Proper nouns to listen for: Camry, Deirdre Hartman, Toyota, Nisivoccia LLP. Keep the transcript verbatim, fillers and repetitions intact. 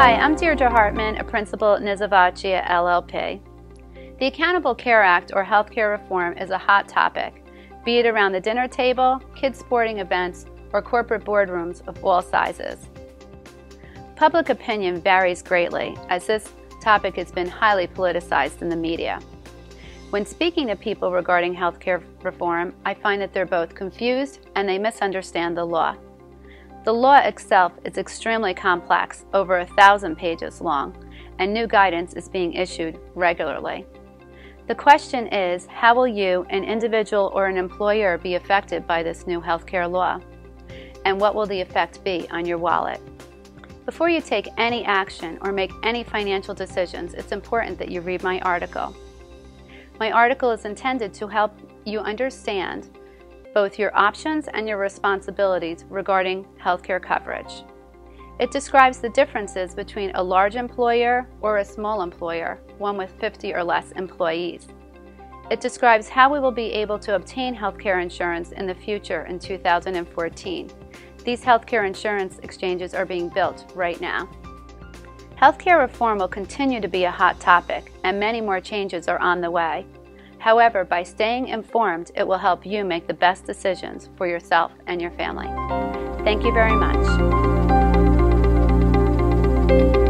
Hi, I'm Deirdre Hartman, a principal at Nisivoccia L L P. The Accountable Care Act, or healthcare reform, is a hot topic, be it around the dinner table, kids' sporting events, or corporate boardrooms of all sizes. Public opinion varies greatly, as this topic has been highly politicized in the media. When speaking to people regarding healthcare reform, I find that they're both confused and they misunderstand the law. The law itself is extremely complex, over a thousand pages long, and new guidance is being issued regularly. The question is, how will you, an individual or an employer, be affected by this new healthcare law? And what will the effect be on your wallet? Before you take any action or make any financial decisions, it's important that you read my article. My article is intended to help you understand both your options and your responsibilities regarding healthcare coverage. It describes the differences between a large employer or a small employer, one with fifty or less employees. It describes how we will be able to obtain healthcare insurance in the future in two thousand fourteen. These healthcare insurance exchanges are being built right now. Healthcare reform will continue to be a hot topic, and many more changes are on the way. However, by staying informed, it will help you make the best decisions for yourself and your family. Thank you very much.